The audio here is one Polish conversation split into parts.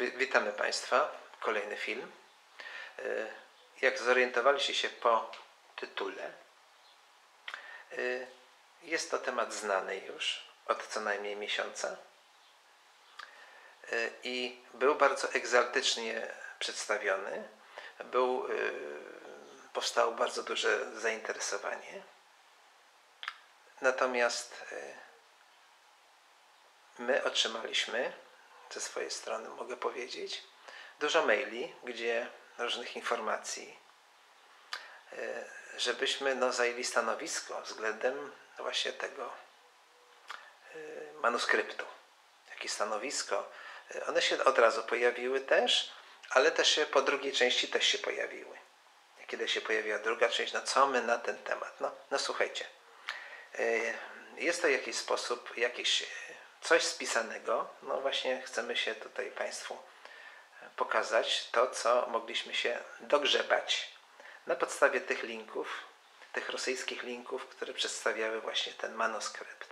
Witamy Państwa. Kolejny film. Jak zorientowaliście się po tytule, jest to temat znany już od co najmniej miesiąca i był bardzo egzaltycznie przedstawiony. Powstało bardzo duże zainteresowanie. Natomiast my otrzymaliśmy, ze swojej strony mogę powiedzieć, dużo maili, gdzie różnych informacji, żebyśmy zajęli stanowisko względem właśnie tego manuskryptu. Jakie stanowisko? One się od razu pojawiły też, ale też się po drugiej części też się pojawiły. Kiedy się pojawiła druga część, co my na ten temat? Słuchajcie, jest to jakiś sposób, coś spisanego. Właśnie chcemy się tutaj Państwu pokazać to, co mogliśmy się dogrzebać na podstawie tych linków, tych rosyjskich linków, które przedstawiały właśnie ten manuskrypt.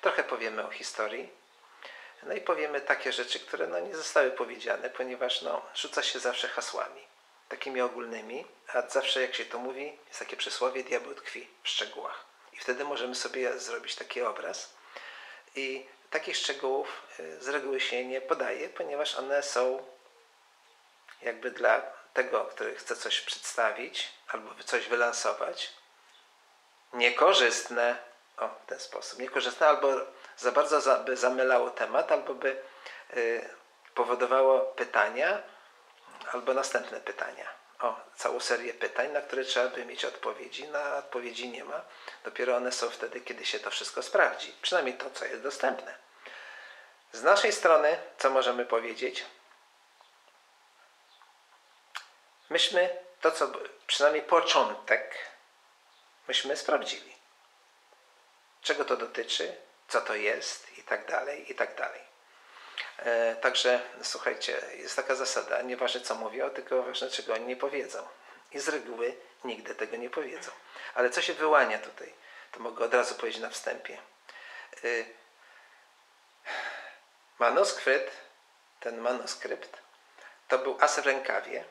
Trochę powiemy o historii, i powiemy takie rzeczy, które nie zostały powiedziane, ponieważ rzuca się zawsze hasłami takimi ogólnymi, a zawsze jak się to mówi, jest takie przysłowie: diabeł tkwi w szczegółach. I wtedy możemy sobie zrobić taki obraz. I takich szczegółów z reguły się nie podaje, ponieważ one są jakby dla tego, który chce coś przedstawić albo coś wylansować, niekorzystne. W ten sposób. Niekorzystne albo za bardzo by zamylało temat, albo by powodowało pytania, albo następne pytania. Całą serię pytań, na które trzeba by mieć odpowiedzi. Na odpowiedzi nie ma. Dopiero one są wtedy, kiedy się to wszystko sprawdzi. Przynajmniej to, co jest dostępne. Z naszej strony, co możemy powiedzieć? Myśmy to, co przynajmniej początek, myśmy sprawdzili. Czego to dotyczy, co to jest i tak dalej, i tak dalej. Także słuchajcie, jest taka zasada, nieważne co mówią, tylko ważne czego oni nie powiedzą. I z reguły nigdy tego nie powiedzą. Ale co się wyłania tutaj, to mogę od razu powiedzieć na wstępie. Ten manuskrypt, to był as w rękawie,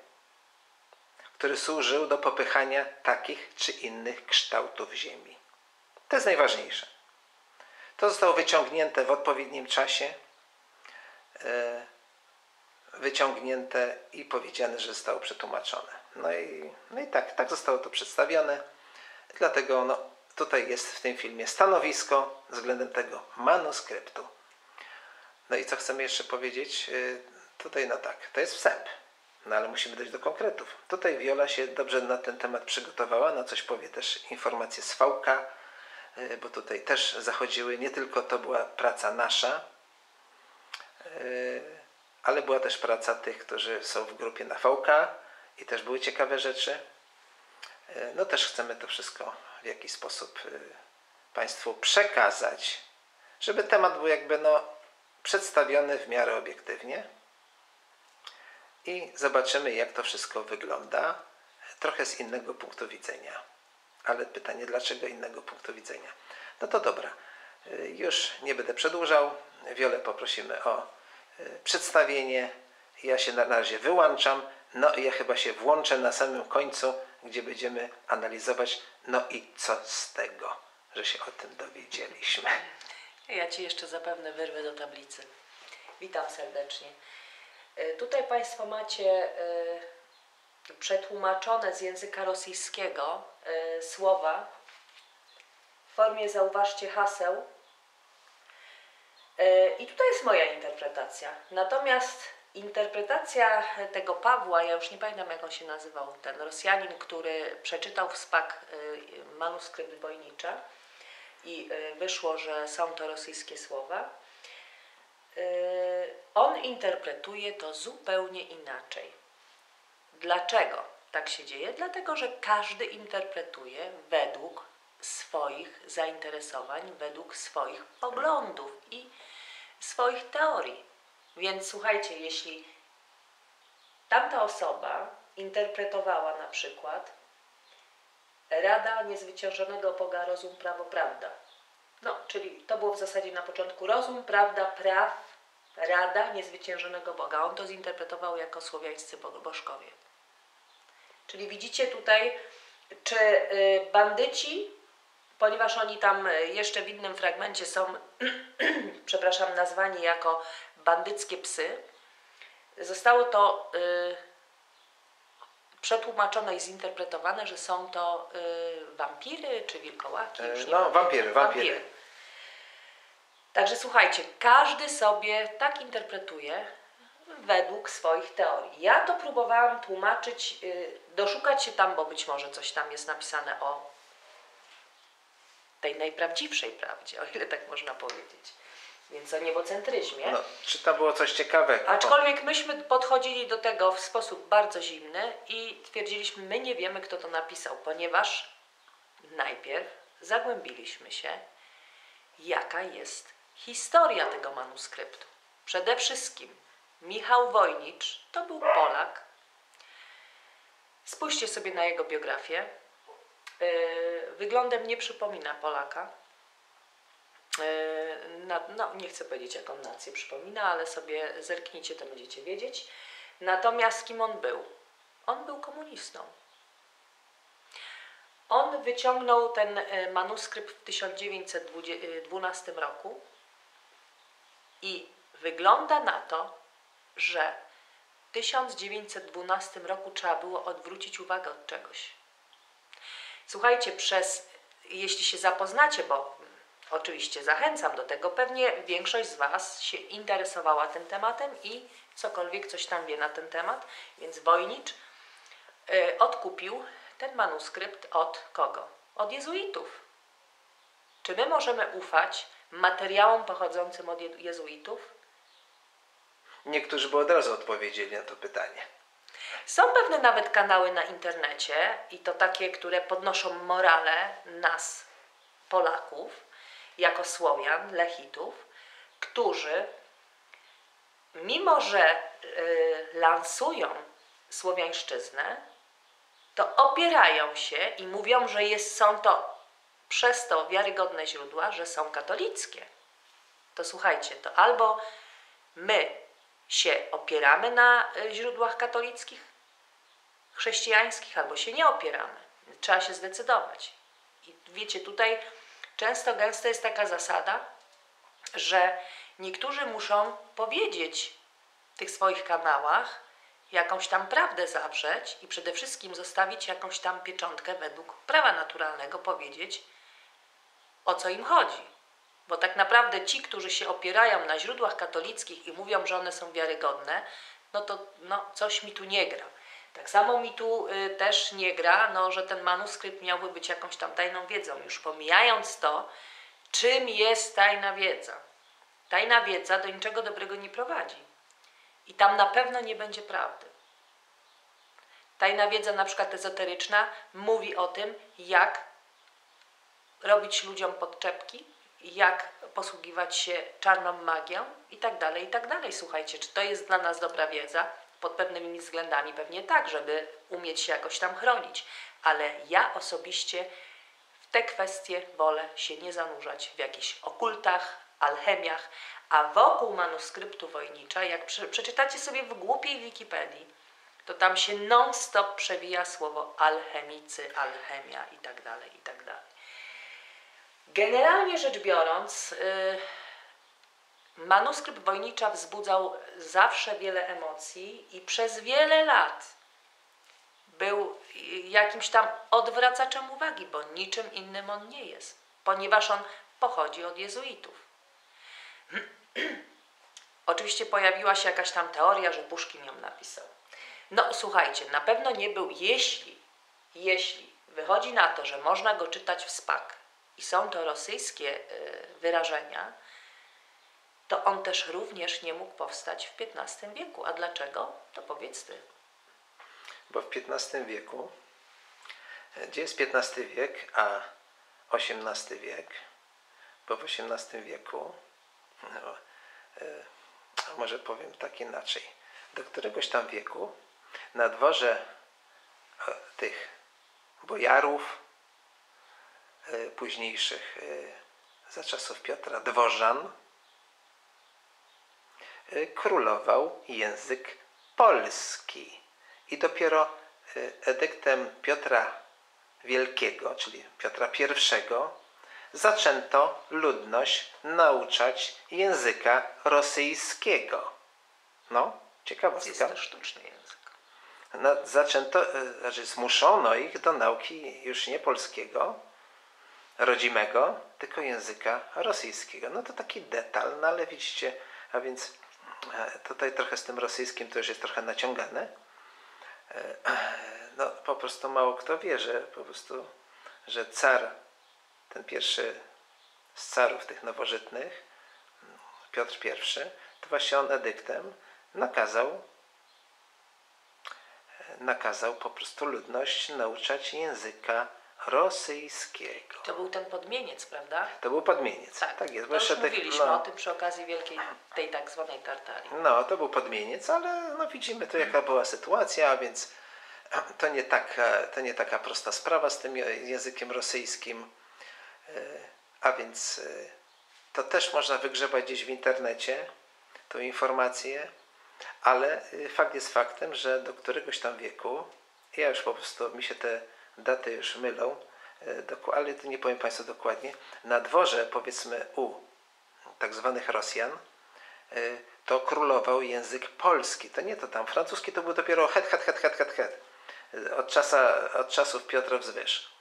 który służył do popychania takich czy innych kształtów ziemi. To jest najważniejsze. To zostało wyciągnięte w odpowiednim czasie, wyciągnięte i powiedziane, że zostało przetłumaczone. I tak zostało to przedstawione. Dlatego tutaj jest w tym filmie stanowisko względem tego manuskryptu. I co chcemy jeszcze powiedzieć? Tutaj to jest wstęp. Ale musimy dojść do konkretów. Tutaj Wiola się dobrze na ten temat przygotowała. Coś powie też informacje z VK, bo tutaj też zachodziły, nie tylko to była praca nasza, ale była też praca tych, którzy są w grupie na VK i też były ciekawe rzeczy. Też chcemy to wszystko w jakiś sposób Państwu przekazać, żeby temat był jakby przedstawiony w miarę obiektywnie i zobaczymy, jak to wszystko wygląda trochę z innego punktu widzenia. Ale pytanie, dlaczego innego punktu widzenia? To dobra, już nie będę przedłużał. Wiolę poprosimy o przedstawienie. Ja się na razie wyłączam. I ja chyba się włączę na samym końcu, gdzie będziemy analizować. I co z tego, że się o tym dowiedzieliśmy. Ja Ci jeszcze zapewne wyrwę do tablicy. Witam serdecznie. Tutaj Państwo macie przetłumaczone z języka rosyjskiego słowa w formie, zauważcie, haseł. I tutaj jest moja interpretacja. Natomiast interpretacja tego Pawła, ja już nie pamiętam, jak on się nazywał, ten Rosjanin, który przeczytał w SPAK manuskrypt Wojnicza i wyszło, że są to rosyjskie słowa. On interpretuje to zupełnie inaczej. Dlaczego tak się dzieje? Dlatego, że każdy interpretuje według swoich zainteresowań, według swoich poglądów i swoich teorii. Więc słuchajcie, jeśli tamta osoba interpretowała na przykład Rada Niezwyciężonego Boga Rozum, Prawo, Prawda. Czyli to było w zasadzie na początku rozum, prawda, praw, rada niezwyciężonego Boga. On to zinterpretował jako słowiańscy bożkowie. Czyli widzicie tutaj, czy bandyci, ponieważ oni tam jeszcze w innym fragmencie są, przepraszam, nazwani jako bandyckie psy, zostało to przetłumaczone i zinterpretowane, że są to wampiry czy wilkołaki. No, wampiry. Także słuchajcie, każdy sobie tak interpretuje według swoich teorii. Ja to próbowałam tłumaczyć, doszukać się tam, bo być może coś tam jest napisane o tej najprawdziwszej prawdzie, o ile tak można powiedzieć. Więc o niebocentryzmie. No, czy tam było coś ciekawego? Aczkolwiek myśmy podchodzili do tego w sposób bardzo zimny i twierdziliśmy, my nie wiemy, kto to napisał, ponieważ najpierw zagłębiliśmy się, jaka jest historia tego manuskryptu. Przede wszystkim Michał Wojnicz to był Polak. Spójrzcie sobie na jego biografię. Wyglądem nie przypomina Polaka. No, nie chcę powiedzieć, jaką nację przypomina, ale sobie zerknijcie, to będziecie wiedzieć. Natomiast kim on był? On był komunistą. On wyciągnął ten manuskrypt w 1912 roku i wygląda na to, że w 1912 roku trzeba było odwrócić uwagę od czegoś. Słuchajcie, jeśli się zapoznacie, bo oczywiście zachęcam do tego, pewnie większość z Was się interesowała tym tematem i cokolwiek coś tam wie na ten temat, więc Wojnicz odkupił ten manuskrypt od kogo? Od jezuitów. Czy my możemy ufać materiałom pochodzącym od jezuitów? Niektórzy by od razu odpowiedzieli na to pytanie. Są pewne nawet kanały na internecie i to takie, które podnoszą morale nas, Polaków, jako Słowian, Lechitów, którzy mimo, że lansują słowiańszczyznę, to opierają się i mówią, że są to przez to wiarygodne źródła, że są katolickie. To słuchajcie, to albo my się opieramy na źródłach katolickich, chrześcijańskich, albo się nie opieramy. Trzeba się zdecydować. I wiecie, tutaj często gęsto jest taka zasada, że niektórzy muszą powiedzieć w tych swoich kanałach jakąś tam prawdę zawrzeć i przede wszystkim zostawić jakąś tam pieczątkę według prawa naturalnego, powiedzieć, o co im chodzi. Bo tak naprawdę ci, którzy się opierają na źródłach katolickich i mówią, że one są wiarygodne, no to coś mi tu nie gra. Tak samo mi tu też nie gra, że ten manuskrypt miałby być jakąś tam tajną wiedzą, już pomijając to, czym jest tajna wiedza. Tajna wiedza do niczego dobrego nie prowadzi. I tam na pewno nie będzie prawdy. Tajna wiedza, na przykład ezoteryczna, mówi o tym, jak robić ludziom podczepki, jak posługiwać się czarną magią i tak dalej, i tak dalej. Słuchajcie, czy to jest dla nas dobra wiedza? Pod pewnymi względami pewnie tak, żeby umieć się jakoś tam chronić. Ale ja osobiście w te kwestie wolę się nie zanurzać w jakichś okultach, alchemiach, a wokół manuskryptu Wojnicza, jak przeczytacie sobie w głupiej Wikipedii, to tam się non-stop przewija słowo alchemicy, alchemia i tak dalej, i tak dalej. Generalnie rzecz biorąc, manuskrypt Wojnicza wzbudzał zawsze wiele emocji i przez wiele lat był jakimś tam odwracaczem uwagi, bo niczym innym on nie jest, ponieważ on pochodzi od jezuitów. Oczywiście pojawiła się jakaś tam teoria, że Pushkin ją napisał. No słuchajcie, na pewno nie był, jeśli wychodzi na to, że można go czytać w spak i są to rosyjskie wyrażenia, to on też również nie mógł powstać w XV wieku. A dlaczego? To powiedz Ty. Bo w XV wieku, gdzie jest XV wiek, a XVIII wiek? Bo w XVIII wieku, może powiem tak inaczej, do któregoś tam wieku na dworze tych bojarów późniejszych, za czasów Piotra, dworzan, królował język polski. I dopiero edyktem Piotra Wielkiego, czyli Piotra I, zaczęto ludność nauczać języka rosyjskiego. No, ciekawostka. Jest to sztuczny język. Zaczęto, znaczy zmuszono ich do nauki już nie polskiego, rodzimego, tylko języka rosyjskiego. No to taki detal, no ale widzicie, a więc tutaj trochę z tym rosyjskim to już jest trochę naciągane. No po prostu mało kto wie, że po prostu, że car, ten pierwszy z carów tych nowożytnych, Piotr I, to właśnie on edyktem nakazał po prostu ludność nauczać języka rosyjskiego. To był ten podmieniec, prawda? To był podmieniec. Tak, tak jest. Bo już mówiliśmy o tym przy okazji wielkiej, tej tak zwanej Tartarii. No, to był podmieniec, ale no, widzimy tu jaka była sytuacja, a więc to nie taka prosta sprawa z tym językiem rosyjskim. A więc to też można wygrzebać gdzieś w internecie, tą informację, ale fakt jest faktem, że do któregoś tam wieku, ja już po prostu, mi się te daty już mylą, ale to nie powiem Państwu dokładnie, na dworze powiedzmy u tak zwanych Rosjan to królował język polski. To nie to tam, francuski to był dopiero het. Od czasów Piotra wzwyż.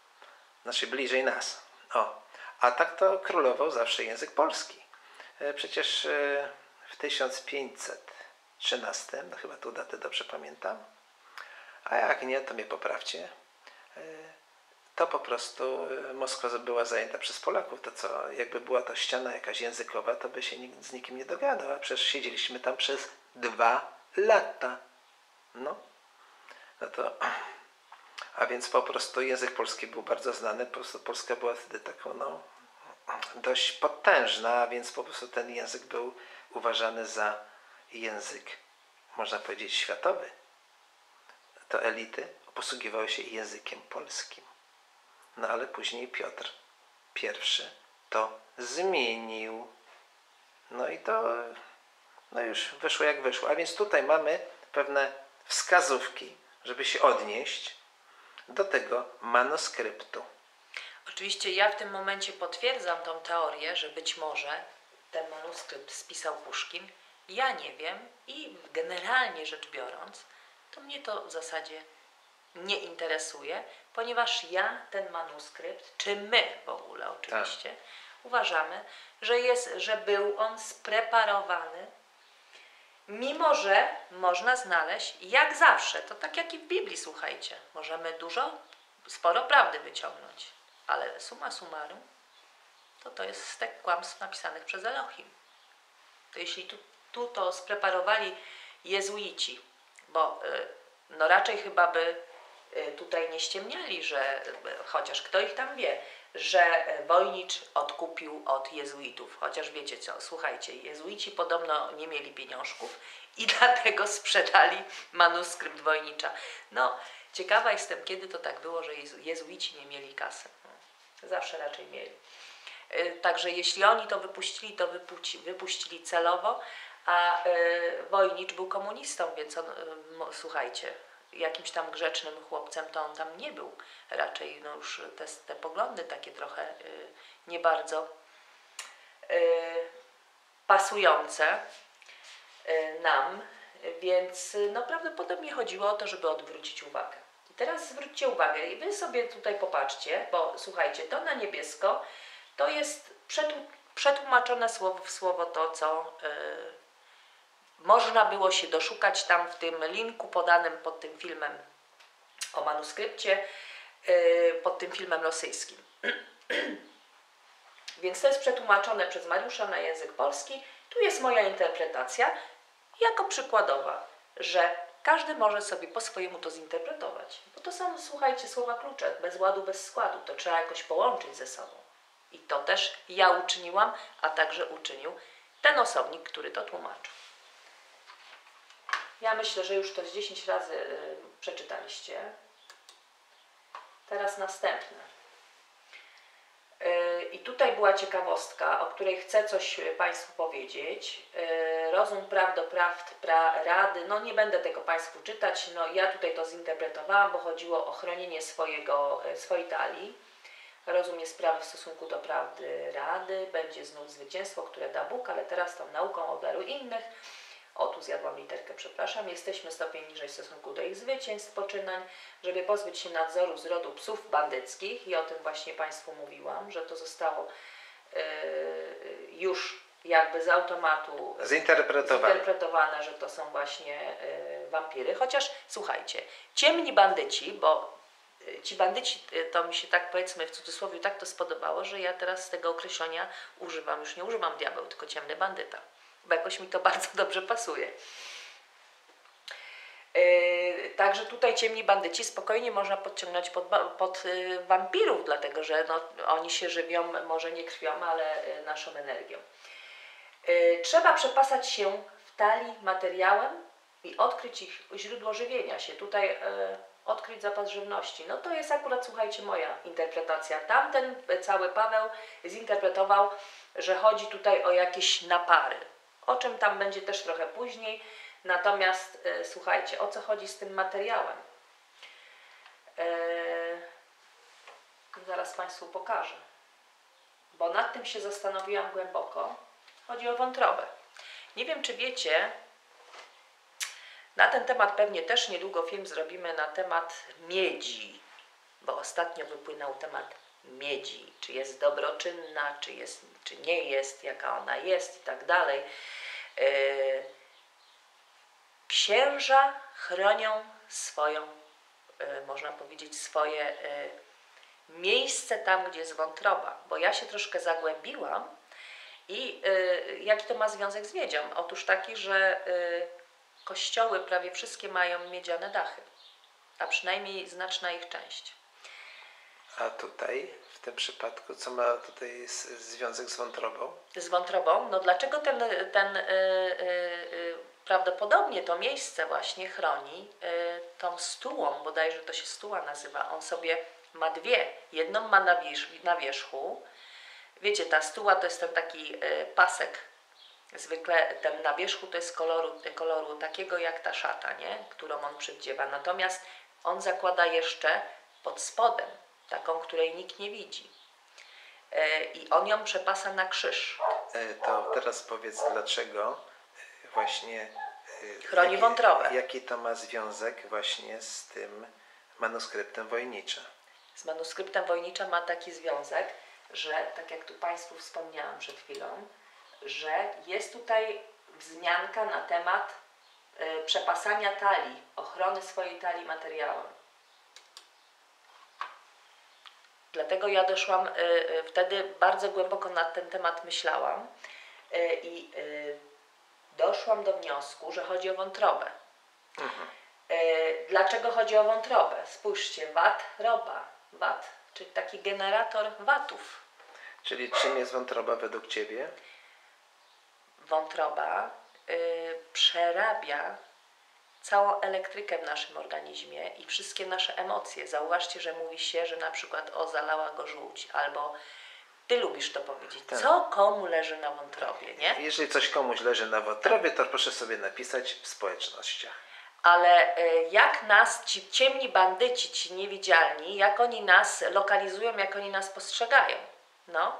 Znaczy bliżej nas. O. A tak to królował zawsze język polski. Przecież w 1513, no chyba tu datę dobrze pamiętam, a jak nie, to mnie poprawcie, to po prostu Moskwa była zajęta przez Polaków. To co, jakby była to ściana jakaś językowa, to by się nikt z nikim nie dogadał, a przecież siedzieliśmy tam przez 2 lata. No to... A więc po prostu język polski był bardzo znany, po prostu Polska była wtedy taką, no, dość potężna, a więc po prostu ten język był uważany za język, można powiedzieć, światowy. To elity posługiwały się językiem polskim. No ale później Piotr I to zmienił. No i to no już wyszło jak wyszło. A więc tutaj mamy pewne wskazówki, żeby się odnieść do tego manuskryptu. Oczywiście ja w tym momencie potwierdzam tą teorię, że być może ten manuskrypt spisał Puszkin. Ja nie wiem i generalnie rzecz biorąc, to mnie to w zasadzie nie interesuje, ponieważ ja ten manuskrypt, czy my w ogóle oczywiście, tak, uważamy, że był on spreparowany, mimo że można znaleźć, jak zawsze, to tak jak i w Biblii, słuchajcie, możemy sporo prawdy wyciągnąć, ale summa summarum, to jest stek kłamstw napisanych przez Elohim. To jeśli tu to spreparowali jezuici, bo no raczej chyba by tutaj nie ściemniali, że chociaż kto ich tam wie, że Wojnicz odkupił od jezuitów. Chociaż wiecie co, słuchajcie, jezuici podobno nie mieli pieniążków i dlatego sprzedali manuskrypt Wojnicza. No, ciekawa jestem, kiedy to tak było, że jezuici nie mieli kasy. Zawsze raczej mieli. Także jeśli oni to wypuścili celowo, a Wojnicz był komunistą, więc on, słuchajcie, jakimś tam grzecznym chłopcem to on tam nie był. Raczej no już te poglądy takie trochę nie bardzo pasujące nam, więc no prawdopodobnie chodziło o to, żeby odwrócić uwagę. I teraz zwróćcie uwagę i wy sobie tutaj popatrzcie, bo słuchajcie, to na niebiesko to jest przetłumaczone słowo w słowo to, co można było się doszukać tam w tym linku podanym pod tym filmem o manuskrypcie, pod tym filmem rosyjskim. Więc to jest przetłumaczone przez Mariusza na język polski. Tu jest moja interpretacja jako przykładowa, że każdy może sobie po swojemu to zinterpretować. Bo to są, słuchajcie, słowa klucze, bez ładu, bez składu. To trzeba jakoś połączyć ze sobą. I to też ja uczyniłam, a także uczynił ten osobnik, który to tłumaczył. Ja myślę, że już to z 10 razy przeczytaliście. Teraz następne. I tutaj była ciekawostka, o której chcę coś Państwu powiedzieć. Rozum prawdy, no nie będę tego Państwu czytać, no ja tutaj to zinterpretowałam, bo chodziło o chronienie swojej talii. Rozum jest prawy w stosunku do prawdy rady, będzie znów zwycięstwo, które da Bóg, ale teraz tą nauką obdaru innych. O, tu zjadłam literkę, przepraszam. Jesteśmy stopień niżej w stosunku do ich zwycięstw, poczynań, żeby pozbyć się nadzoru z rodu psów bandyckich. I o tym właśnie Państwu mówiłam, że to zostało już jakby z automatu zinterpretowane, że to są właśnie wampiry. Chociaż, słuchajcie, ciemni bandyci, bo ci bandyci, to mi się tak powiedzmy w cudzysłowie tak to spodobało, że ja teraz z tego określenia używam, już nie używam diabeł, tylko ciemny bandyta. Bo jakoś mi to bardzo dobrze pasuje. Także tutaj ciemni bandyci spokojnie można podciągnąć pod wampirów, dlatego że no, oni się żywią może nie krwią, ale naszą energią. Trzeba przepasać się w talii materiałem i odkryć ich źródło żywienia się. Tutaj odkryć zapas żywności. No to jest akurat, słuchajcie, moja interpretacja. Tamten cały Paweł zinterpretował, że chodzi tutaj o jakieś napary. O czym tam będzie też trochę później. Natomiast słuchajcie, o co chodzi z tym materiałem? Zaraz Państwu pokażę. Bo nad tym się zastanowiłam głęboko. Chodzi o wątrobę. Nie wiem, czy wiecie, na ten temat pewnie też niedługo film zrobimy na temat miedzi. Bo ostatnio wypłynął temat miedzi, czy jest dobroczynna, czy nie jest, jaka ona jest i tak dalej. Księża chronią swoją, można powiedzieć, swoje miejsce tam, gdzie jest wątroba, bo ja się troszkę zagłębiłam i jaki to ma związek z miedzią? Otóż taki, że kościoły prawie wszystkie mają miedziane dachy, a przynajmniej znaczna ich część. A tutaj, w tym przypadku, co ma tutaj związek z wątrobą? Z wątrobą? No dlaczego prawdopodobnie to miejsce właśnie chroni tą stułą, bodajże to się stuła nazywa. On sobie ma dwie. Jedną ma na wierzchu. Wiecie, ta stuła to jest ten taki pasek. Zwykle ten na wierzchu to jest koloru takiego jak ta szata, nie? Którą on przywdziewa. Natomiast on zakłada jeszcze pod spodem. Taką, której nikt nie widzi. I on ją przepasa na krzyż. To teraz powiedz, dlaczego właśnie chroni wątrobę. Jaki to ma związek właśnie z tym manuskryptem Wojnicza? Z manuskryptem Wojnicza ma taki związek, że tak jak tu Państwu wspomniałam przed chwilą, że jest tutaj wzmianka na temat przepasania talii, ochrony swojej talii materiałem. Dlatego ja doszłam, wtedy bardzo głęboko na ten temat myślałam i doszłam do wniosku, że chodzi o wątrobę. Mhm. Dlaczego chodzi o wątrobę? Spójrzcie, VAT, czyli taki generator watów. Czyli czym jest wątroba według Ciebie? Wątroba przerabia całą elektrykę w naszym organizmie i wszystkie nasze emocje. Zauważcie, że mówi się, że na przykład o zalała go żółć, albo ty lubisz to powiedzieć, co komu leży na wątrobie, nie? Jeżeli coś komuś leży na wątrobie, to proszę sobie napisać w społecznościach. Ale jak nas ci ciemni bandyci, ci niewidzialni, jak oni nas lokalizują, jak oni nas postrzegają? No,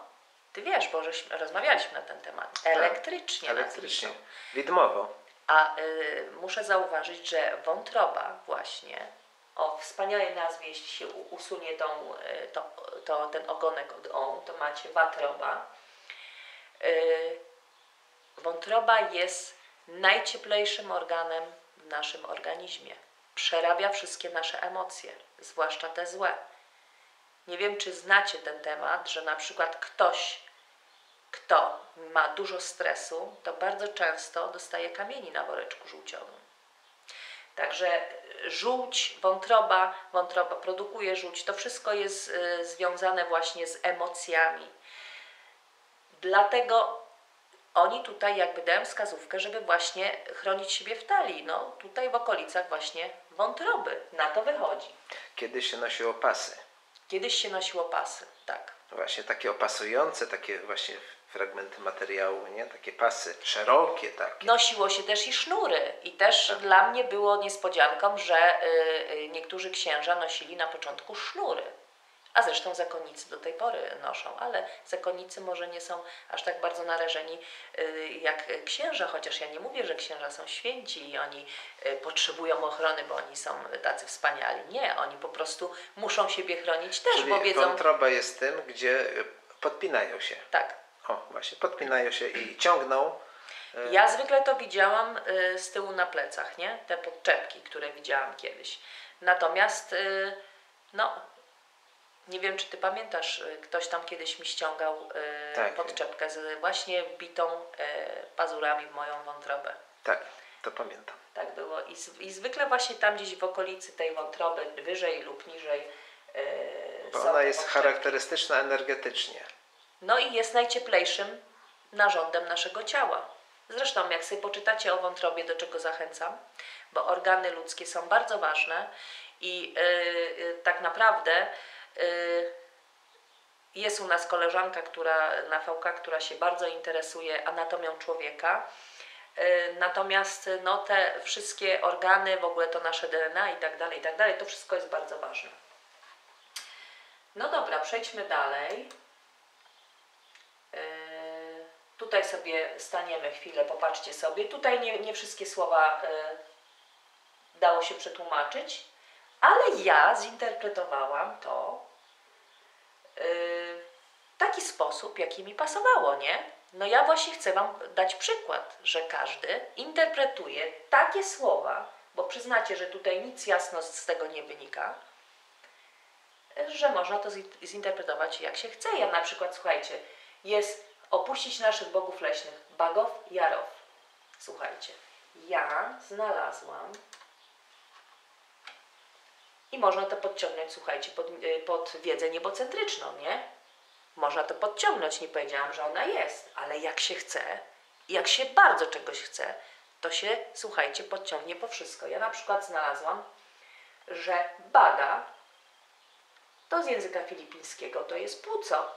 ty wiesz, bo rozmawialiśmy na ten temat. Elektrycznie. Tak, elektrycznie, widmowo. A muszę zauważyć, że wątroba właśnie, o wspaniałej nazwie, jeśli się usunie ten ogonek od on, to macie watroba. Wątroba jest najcieplejszym organem w naszym organizmie. Przerabia wszystkie nasze emocje, zwłaszcza te złe. Nie wiem, czy znacie ten temat, że na przykład ktoś, kto ma dużo stresu, to bardzo często dostaje kamieni na woreczku żółciowym. Także żółć, wątroba produkuje żółć, to wszystko jest związane właśnie z emocjami. Dlatego oni tutaj jakby dają wskazówkę, żeby właśnie chronić siebie w talii. No tutaj w okolicach właśnie wątroby, na to wychodzi. Kiedyś się nosiło pasy. Kiedyś się nosiło pasy, tak. właśnie takie opasujące, takie właśnie fragmenty materiału, nie? Takie pasy, szerokie takie. Nosiło się też i sznury i też tak. Dla mnie było niespodzianką, że niektórzy księża nosili na początku sznury. A zresztą zakonnicy do tej pory noszą, ale zakonnicy może nie są aż tak bardzo narażeni jak księża, chociaż ja nie mówię, że księża są święci i oni potrzebują ochrony, bo oni są tacy wspaniali. Nie, oni po prostu muszą siebie chronić też, czyli bo wiedzą... Wątroba jest tym, gdzie podpinają się. Tak. O, właśnie, podpinają się i ciągną. Ja zwykle to widziałam z tyłu na plecach, nie? Te podczepki, które widziałam kiedyś. Natomiast, no... Nie wiem, czy ty pamiętasz, ktoś tam kiedyś mi ściągał tak, podczepkę z właśnie wbitą pazurami w moją wątrobę. Tak, to pamiętam. Tak było. I zwykle właśnie tam gdzieś w okolicy tej wątroby, wyżej lub niżej. Bo ona jest podczepki. Charakterystyczna energetycznie. No i jest najcieplejszym narządem naszego ciała. Zresztą jak sobie poczytacie o wątrobie, do czego zachęcam, bo organy ludzkie są bardzo ważne i tak naprawdę... Jest u nas koleżanka, która na VK, która się bardzo interesuje anatomią człowieka. Natomiast no, te wszystkie organy, w ogóle to nasze DNA i tak dalej, to wszystko jest bardzo ważne. No dobra, przejdźmy dalej. Tutaj sobie staniemy chwilę, popatrzcie sobie. Tutaj nie wszystkie słowa dało się przetłumaczyć, ale ja zinterpretowałam to w taki sposób, jaki mi pasowało, nie? No ja właśnie chcę wam dać przykład, że każdy interpretuje takie słowa, bo przyznacie, że tutaj nic jasno z tego nie wynika, że można to zinterpretować jak się chce. Ja na przykład, słuchajcie, jest opuścić naszych bogów leśnych, Bagow, Jarow. Słuchajcie, ja znalazłam i można to podciągnąć, słuchajcie, pod wiedzę niebocentryczną, nie? Można to podciągnąć, nie powiedziałam, że ona jest, ale jak się chce, jak się bardzo czegoś chce, to się, słuchajcie, podciągnie po wszystko. Ja na przykład znalazłam, że baga to z języka filipińskiego to jest płuco,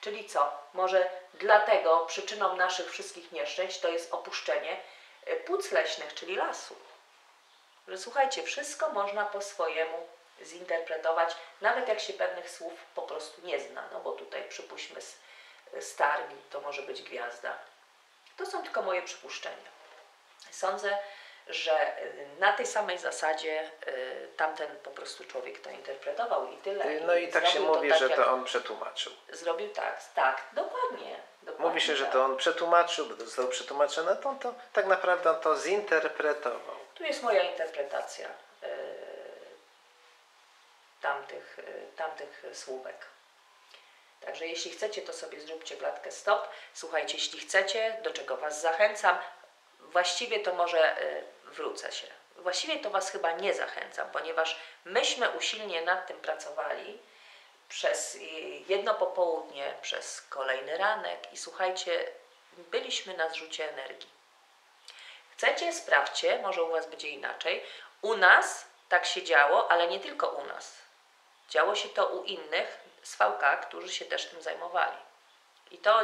czyli co? Może dlatego przyczyną naszych wszystkich nieszczęść to jest opuszczenie płuc leśnych, czyli lasu. Że słuchajcie, wszystko można po swojemu zinterpretować, nawet jak się pewnych słów po prostu nie zna, no bo tutaj przypuśćmy Starmi, to może być gwiazda. To są tylko moje przypuszczenia. Sądzę, że na tej samej zasadzie tamten po prostu człowiek to interpretował i tyle. No i tak się mówi, że to on przetłumaczył. Zrobił tak, tak, dokładnie. Mówi się, że to on przetłumaczył, bo to zostało przetłumaczone, to tak naprawdę on to zinterpretował. Tu jest moja interpretacja tamtych słówek. Także jeśli chcecie, to sobie zróbcie klatkę stop. Słuchajcie, jeśli chcecie, do czego was zachęcam, właściwie to może wrócę się. Właściwie to was chyba nie zachęcam, ponieważ myśmy usilnie nad tym pracowali przez jedno popołudnie, przez kolejny ranek i słuchajcie, byliśmy na zrzucie energii. Chcecie, sprawdźcie, może u was będzie inaczej. U nas tak się działo, ale nie tylko u nas. Działo się to u innych z VK, którzy się też tym zajmowali. I to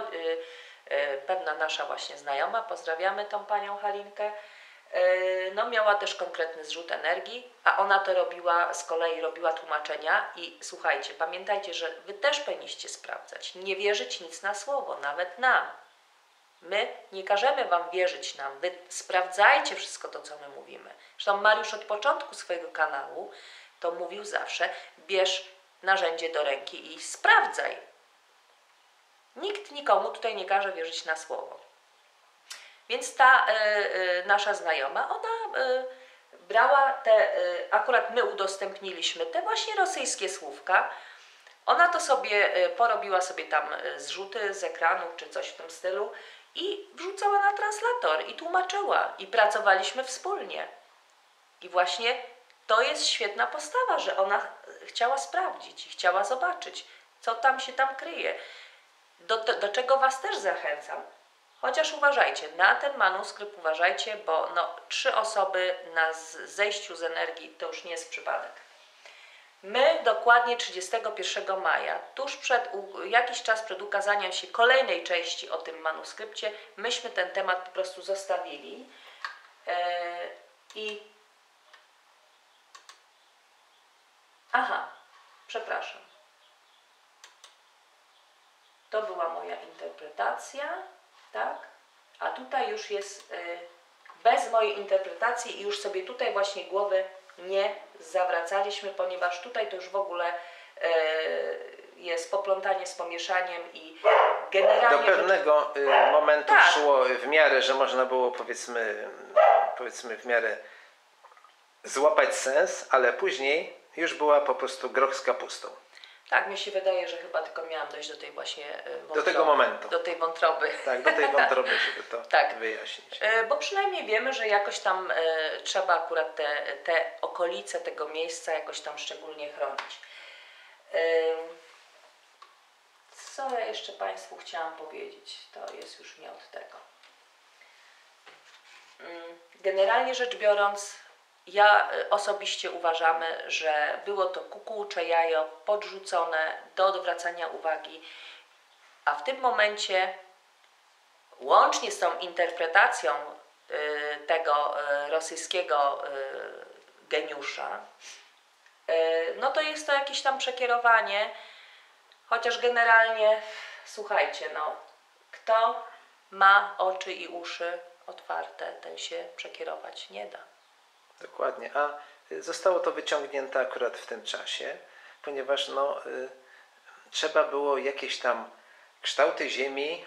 pewna nasza właśnie znajoma, pozdrawiamy tą panią Halinkę, no miała też konkretny zrzut energii, a ona to robiła, z kolei robiła tłumaczenia i słuchajcie, pamiętajcie, że wy też powinniście sprawdzać, nie wierzyć nic na słowo, nawet nam. My nie każemy wam wierzyć nam, wy sprawdzajcie wszystko to, co my mówimy. Zresztą Mariusz od początku swojego kanału to mówił zawsze, bierz narzędzie do ręki i sprawdzaj. Nikt nikomu tutaj nie każe wierzyć na słowo. Więc ta nasza znajoma, ona brała te, akurat my udostępniliśmy te właśnie rosyjskie słówka. Ona to sobie, porobiła sobie tam zrzuty z ekranu czy coś w tym stylu i wrzucała na translator i tłumaczyła i pracowaliśmy wspólnie. I właśnie to jest świetna postawa, że ona chciała sprawdzić i chciała zobaczyć, co tam się tam kryje. Do czego was też zachęcam, chociaż uważajcie, na ten manuskrypt uważajcie, bo no, 3 osoby na zejściu z energii to już nie jest przypadek. My dokładnie 31 maja, tuż przed, jakiś czas przed ukazaniem się kolejnej części o tym manuskrypcie, myśmy ten temat po prostu zostawili i... Aha, przepraszam. To była moja interpretacja, tak? A tutaj już jest bez mojej interpretacji i już sobie tutaj właśnie głowy nie zawracaliśmy, ponieważ tutaj to już w ogóle jest poplątanie z pomieszaniem i generalnie... Do pewnego momentu tak. Szło w miarę, że można było powiedzmy w miarę złapać sens, ale później już była po prostu groch z kapustą. Tak, mi się wydaje, że chyba tylko miałam dojść do tej właśnie wątroby. Do tego momentu. Do tej wątroby. Tak, do tej wątroby, żeby to tak wyjaśnić. Bo przynajmniej wiemy, że jakoś tam trzeba akurat te okolice tego miejsca jakoś tam szczególnie chronić. Co ja jeszcze Państwu chciałam powiedzieć? To jest już nie od tego. Generalnie rzecz biorąc, ja osobiście uważamy, że było to kukułcze jajo podrzucone do odwracania uwagi, a w tym momencie łącznie z tą interpretacją tego rosyjskiego geniusza, no to jest to jakieś tam przekierowanie, chociaż generalnie, słuchajcie, no, kto ma oczy i uszy otwarte, ten się przekierować nie da. Dokładnie, a zostało to wyciągnięte akurat w tym czasie, ponieważ no, trzeba było jakieś tam kształty ziemi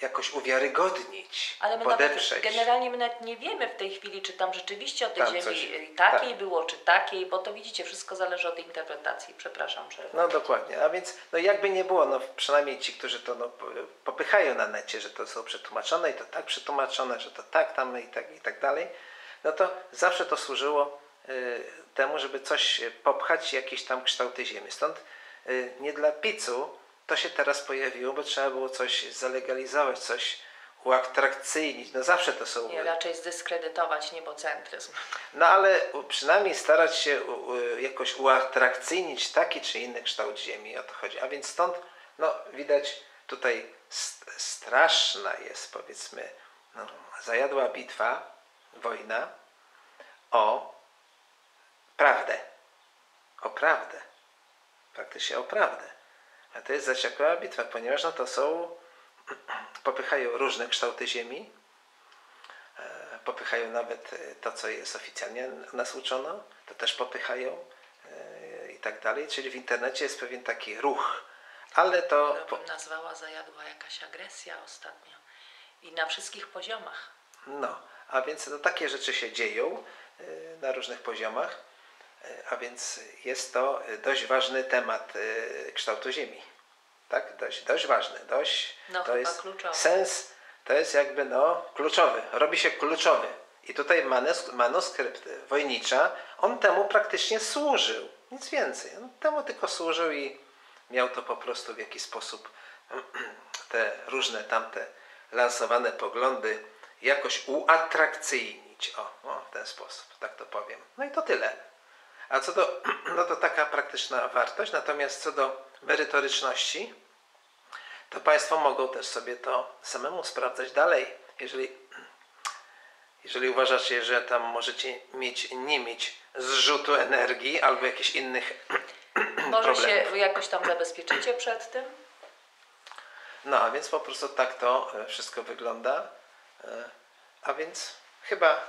jakoś uwiarygodnić, ale my podeprzeć. Nawet, generalnie my nawet nie wiemy w tej chwili, czy tam rzeczywiście o tej ziemi takiej tak było, czy takiej, bo to widzicie, wszystko zależy od interpretacji. Przepraszam, że... No dokładnie, a więc no, jakby nie było, no, przynajmniej ci, którzy to no, popychają na necie, że to są przetłumaczone i to tak przetłumaczone, że to tak tam i tak dalej, no to zawsze to służyło temu, żeby coś popchać, jakieś tam kształty ziemi. Stąd nie dla picu to się teraz pojawiło, bo trzeba było coś zalegalizować, coś uatrakcyjnić. No zawsze to są... Nie, raczej zdyskredytować niebocentryzm. No ale przynajmniej starać się jakoś uatrakcyjnić taki czy inny kształt ziemi, o to chodzi. A więc stąd, no widać tutaj straszna jest, powiedzmy, no, zajadła bitwa, wojna o prawdę. O prawdę. Praktycznie o prawdę. A to jest zaciekła bitwa, ponieważ no to są, popychają różne kształty ziemi, popychają nawet to, co jest oficjalnie nas uczono, to też popychają i tak dalej, czyli w internecie jest pewien taki ruch, ale to... Ja bym nazwała, zajadła jakaś agresja ostatnio i na wszystkich poziomach. No, a więc no, takie rzeczy się dzieją na różnych poziomach. A więc jest to dość ważny temat kształtu Ziemi. Tak? Dość ważny. Dość, no, to jest kluczowy. Sens to jest jakby no, kluczowy. Robi się kluczowy. I tutaj manuskrypt Wojnicza, on temu praktycznie służył. Nic więcej. On temu tylko służył i miał to po prostu w jakiś sposób te różne tamte lansowane poglądy jakoś uatrakcyjnić. O, w ten sposób. Tak to powiem. No i to tyle. A co do, no to taka praktyczna wartość, natomiast co do merytoryczności, to Państwo mogą też sobie to samemu sprawdzać dalej. Jeżeli uważacie, że tam możecie nie mieć zrzutu energii albo jakichś innych problemów. Może się jakoś tam zabezpieczycie przed tym? No, a więc po prostu tak to wszystko wygląda. A więc chyba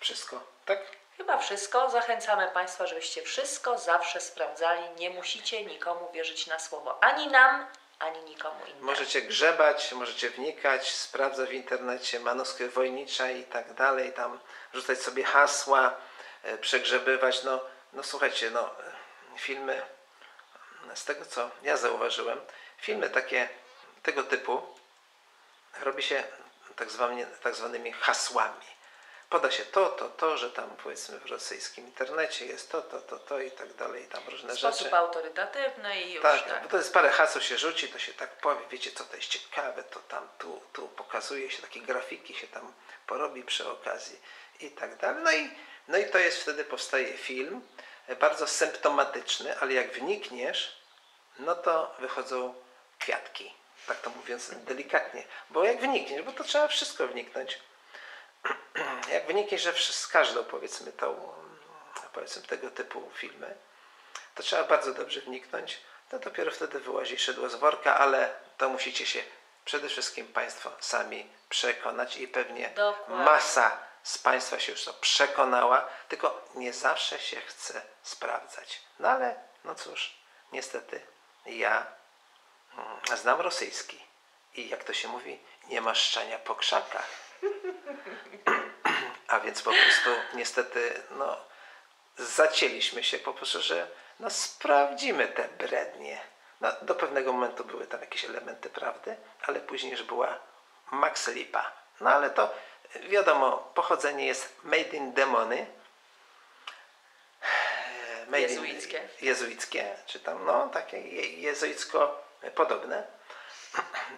wszystko, tak? Chyba wszystko. Zachęcamy Państwa, żebyście wszystko zawsze sprawdzali. Nie musicie nikomu wierzyć na słowo. Ani nam, ani nikomu innemu. Możecie grzebać, możecie wnikać, sprawdzać w internecie manuskrypt Wojnicza i tak dalej. Tam rzucać sobie hasła, przegrzebywać. No słuchajcie, no filmy, z tego co ja zauważyłem, filmy takie tego typu robi się tak zwanymi hasłami. Poda się to, że tam powiedzmy w rosyjskim internecie jest to i tak dalej, i tam różne rzeczy. Sposób autorytatywny i już tak. Bo to jest parę haseł się rzuci, to się tak powie, wiecie co to jest ciekawe, to tam tu pokazuje się, takie grafiki się tam porobi przy okazji i tak dalej. No i to jest, wtedy powstaje film, bardzo symptomatyczny, ale jak wnikniesz, no to wychodzą kwiatki, tak to mówiąc delikatnie. Bo jak wnikniesz, bo to trzeba wszystko wniknąć. Jak wyniknie, że z każdą, powiedzmy, tego typu filmy, to trzeba bardzo dobrze wniknąć, to dopiero wtedy wyłazi szydło z worka, ale to musicie się przede wszystkim Państwo sami przekonać i pewnie dokładnie. Masa z Państwa się już to przekonała, tylko nie zawsze się chce sprawdzać. No ale, no cóż, niestety ja znam rosyjski i jak to się mówi, nie ma szczania po krzakach. A więc po prostu niestety, no, zacięliśmy się po prostu, że no, sprawdzimy te brednie. No, do pewnego momentu były tam jakieś elementy prawdy, ale później już była Max Lipa. No ale to wiadomo, pochodzenie jest made in demony. Jezuickie, czy tam, no, takie jezuicko-podobne.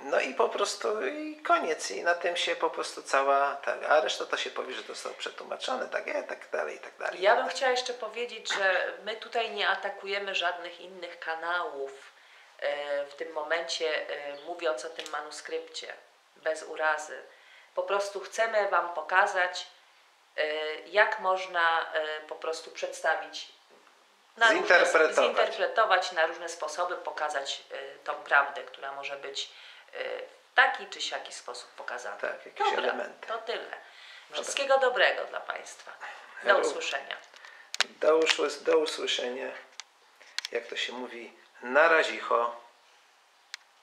No i po prostu i koniec. I na tym się po prostu cała... Tak, a reszta to się powie, że to zostało przetłumaczone, tak dalej. Ja bym chciała jeszcze powiedzieć, że my tutaj nie atakujemy żadnych innych kanałów w tym momencie, mówiąc o tym manuskrypcie, bez urazy. Po prostu chcemy Wam pokazać, jak można po prostu przedstawić, zinterpretować na różne sposoby, pokazać tą prawdę, która może być w taki czy siaki sposób pokazana. Tak, jakieś elementy. To tyle. Wszystkiego dobrego dla Państwa. Do usłyszenia. Do usłyszenia. Jak to się mówi, na razicho.